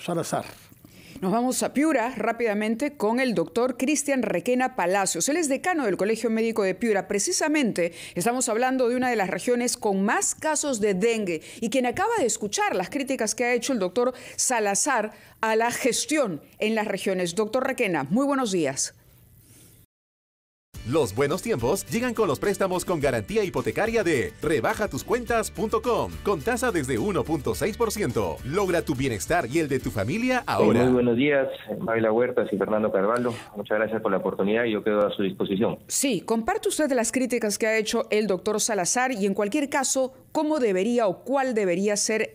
Salazar. Nos vamos a Piura rápidamente con el doctor Cristian Requena Palacios. Él es decano del Colegio Médico de Piura. Precisamente estamos hablando de una de las regiones con más casos de dengue y quien acaba de escuchar las críticas que ha hecho el doctor Salazar a la gestión en las regiones. Doctor Requena, muy buenos días. Los buenos tiempos llegan con los préstamos con garantía hipotecaria de RebajaTusCuentas.com con tasa desde 1.6%. Logra tu bienestar y el de tu familia ahora. Muy buenos días, Magda Huertas y Fernando Carvalho. Muchas gracias por la oportunidad y yo quedo a su disposición. Sí, comparte usted las críticas que ha hecho el doctor Salazar y en cualquier caso, ¿cómo debería o cuál debería ser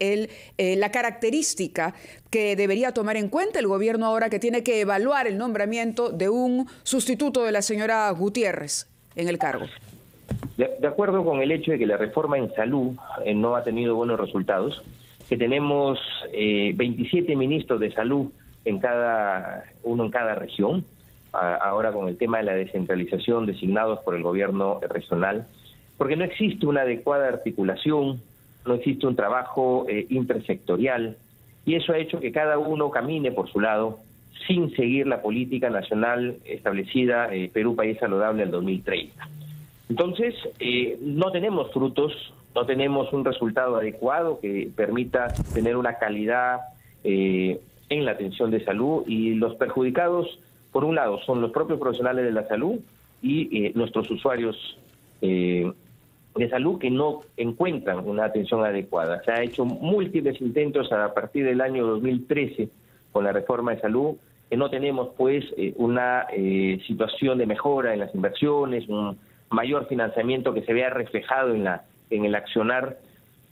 la característica que debería tomar en cuenta el gobierno ahora que tiene que evaluar el nombramiento de un sustituto de la señora Gutiérrez en el cargo? De acuerdo con el hecho de que la reforma en salud no ha tenido buenos resultados, que tenemos 27 ministros de salud, uno en cada región, ahora con el tema de la descentralización designados por el gobierno regional, porque no existe una adecuada articulación, no existe un trabajo intersectorial, y eso ha hecho que cada uno camine por su lado sin seguir la política nacional establecida Perú País Saludable al 2030. Entonces, no tenemos frutos, no tenemos un resultado adecuado que permita tener una calidad en la atención de salud, y los perjudicados, por un lado, son los propios profesionales de la salud y nuestros usuarios de salud que no encuentran una atención adecuada. Se han hecho múltiples intentos a partir del año 2013 con la reforma de salud, que no tenemos pues una situación de mejora en las inversiones, un mayor financiamiento que se vea reflejado en el accionar,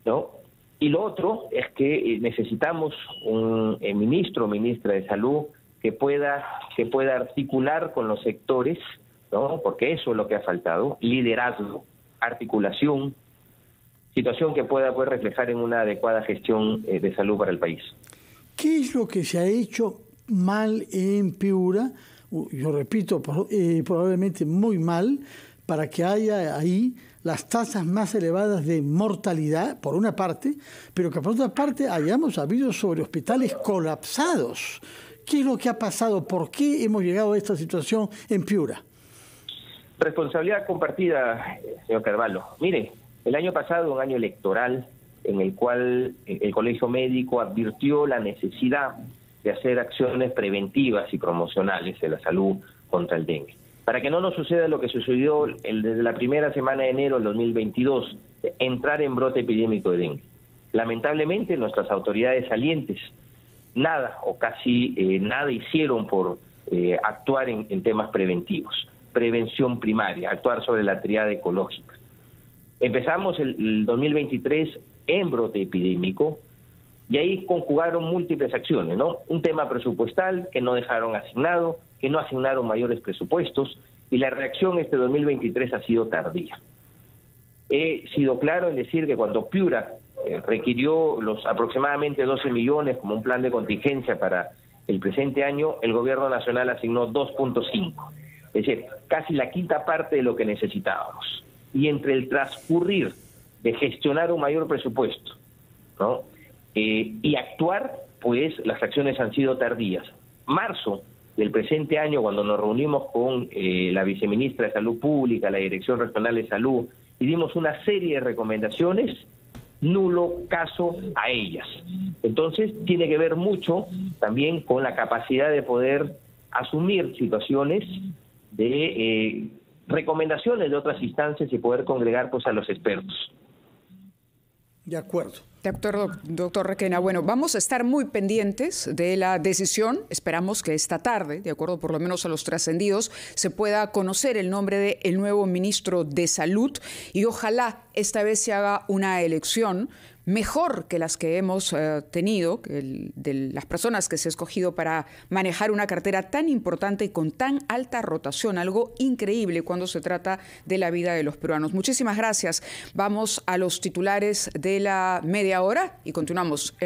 ¿no? Y lo otro es que necesitamos un ministro o ministra de salud que pueda articular con los sectores, ¿no? Porque eso es lo que ha faltado, liderazgo, articulación, situación que pueda pues reflejar en una adecuada gestión de salud para el país. ¿Qué es lo que se ha hecho mal en Piura? Yo repito, probablemente muy mal, para que haya ahí las tasas más elevadas de mortalidad, por una parte, pero que por otra parte hayamos habido sobre hospitales colapsados. ¿Qué es lo que ha pasado? ¿Por qué hemos llegado a esta situación en Piura? Responsabilidad compartida, señor Carvalho. Mire, el año pasado, un año electoral, en el cual el Colegio Médico advirtió la necesidad de hacer acciones preventivas y promocionales de la salud contra el dengue, para que no nos suceda lo que sucedió desde la primera semana de enero del 2022, entrar en brote epidémico de dengue. Lamentablemente, nuestras autoridades salientes nada o casi nada hicieron por actuar en temas preventivos, prevención primaria, actuar sobre la triada ecológica. Empezamos el 2023 en brote epidémico y ahí conjugaron múltiples acciones, ¿no? Un tema presupuestal que no dejaron asignado, que no asignaron mayores presupuestos, y la reacción este 2023 ha sido tardía. He sido claro en decir que cuando Piura requirió los aproximadamente 12 millones como un plan de contingencia para el presente año, el gobierno nacional asignó 2.5, es decir, casi la quinta parte de lo que necesitábamos. Y entre el transcurrir de gestionar un mayor presupuesto, ¿no? Y actuar, pues las acciones han sido tardías. Marzo del presente año, cuando nos reunimos con la viceministra de Salud Pública, la Dirección Regional de Salud, y dimos una serie de recomendaciones, nulo caso a ellas. Entonces, tiene que ver mucho también con la capacidad de poder asumir situaciones de recomendaciones de otras instancias y poder congregar pues a los expertos. De acuerdo. Doctor Requena, bueno, vamos a estar muy pendientes de la decisión. Esperamos que esta tarde, de acuerdo por lo menos a los trascendidos, se pueda conocer el nombre del nuevo ministro de Salud y ojalá esta vez se haga una elección mejor que las que hemos tenido, de las personas que se ha escogido para manejar una cartera tan importante y con tan alta rotación, algo increíble cuando se trata de la vida de los peruanos. Muchísimas gracias. Vamos a los titulares de la media hora y continuamos.